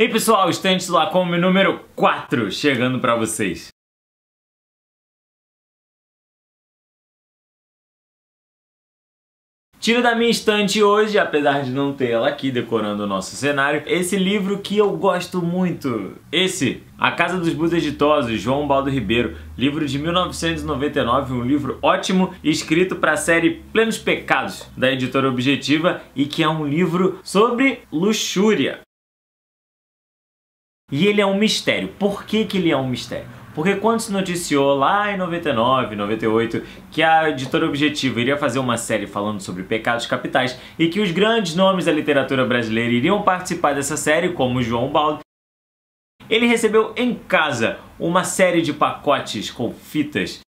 Ei pessoal, Estante do Lacombe número 4 chegando pra vocês. Tiro da minha estante hoje, apesar de não ter ela aqui decorando o nosso cenário, esse livro que eu gosto muito. Esse, A Casa dos Budas Ditosos, João Ubaldo Ribeiro. Livro de 1999, um livro ótimo, escrito para a série Plenos Pecados, da editora Objetiva, e que é um livro sobre luxúria. E ele é um mistério. Por que que ele é um mistério? Porque quando se noticiou lá em 99, 98, que a editora Objetiva iria fazer uma série falando sobre pecados capitais e que os grandes nomes da literatura brasileira iriam participar dessa série, como João Ubaldo, ele recebeu em casa uma série de pacotes com fitas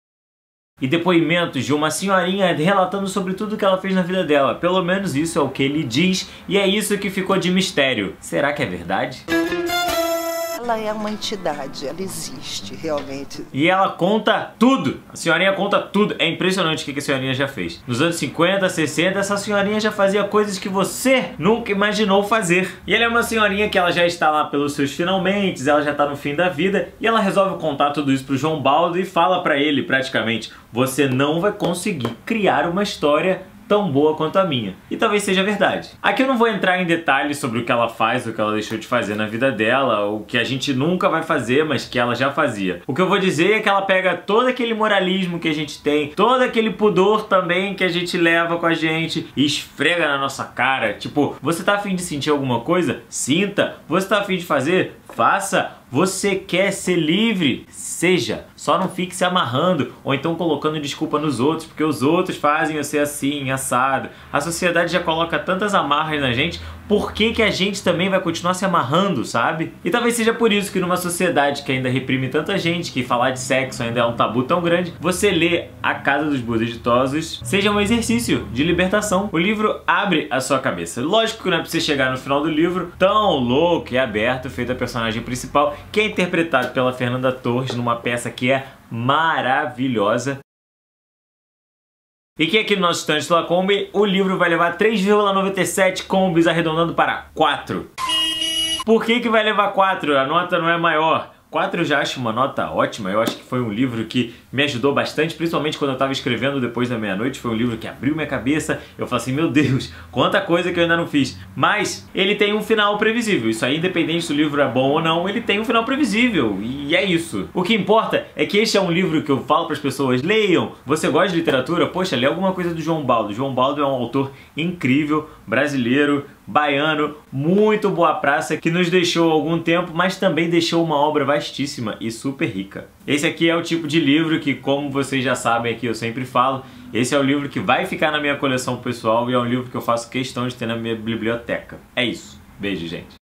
e depoimentos de uma senhorinha relatando sobre tudo que ela fez na vida dela. Pelo menos isso é o que ele diz e é isso que ficou de mistério. Será que é verdade? Ela é uma entidade, ela existe realmente. E ela conta tudo, a senhorinha conta tudo. É impressionante o que a senhorinha já fez. Nos anos 50, 60, essa senhorinha já fazia coisas que você nunca imaginou fazer. E ela é uma senhorinha que ela já está lá pelos seus finalmente, ela já está no fim da vida, e ela resolve contar tudo isso pro João Ubaldo e fala pra ele praticamente: você não vai conseguir criar uma história tão boa quanto a minha. E talvez seja verdade. Aqui eu não vou entrar em detalhes sobre o que ela faz, o que ela deixou de fazer na vida dela, o que a gente nunca vai fazer, mas que ela já fazia. O que eu vou dizer é que ela pega todo aquele moralismo que a gente tem, todo aquele pudor também que a gente leva com a gente e esfrega na nossa cara. Tipo, você tá afim de sentir alguma coisa? Sinta. Você tá afim de fazer? Faça. Você quer ser livre? Seja. Só não fique se amarrando ou então colocando desculpa nos outros, porque os outros fazem você assim, assado. A sociedade já coloca tantas amarras na gente, por que que a gente também vai continuar se amarrando, sabe? E talvez seja por isso que numa sociedade que ainda reprime tanta gente, que falar de sexo ainda é um tabu tão grande, você ler A Casa dos Budas Ditosos seja um exercício de libertação. O livro abre a sua cabeça. Lógico que não é pra você chegar no final do livro tão louco e aberto, feito a personagem principal, que é interpretado pela Fernanda Torres numa peça que é maravilhosa. E que aqui no nosso Estante do Lacombe, o livro vai levar 3,97 combis, arredondando para 4. Por que que vai levar 4? A nota não é maior. 4 eu já acho uma nota ótima, eu acho que foi um livro que me ajudou bastante, principalmente quando eu estava escrevendo depois da meia-noite, foi um livro que abriu minha cabeça, eu falei assim, meu Deus, quanta coisa que eu ainda não fiz. Mas ele tem um final previsível, isso aí independente se o livro é bom ou não, ele tem um final previsível, e é isso. O que importa é que este é um livro que eu falo para as pessoas, leiam, você gosta de literatura? Poxa, lê alguma coisa do João Ubaldo. João Ubaldo é um autor incrível, brasileiro, baiano, muito boa praça, que nos deixou há algum tempo, mas também deixou uma obra vastíssima e super rica. Esse aqui é o tipo de livro que, como vocês já sabem aqui, eu sempre falo, esse é o livro que vai ficar na minha coleção pessoal e é um livro que eu faço questão de ter na minha biblioteca. É isso. Beijo, gente.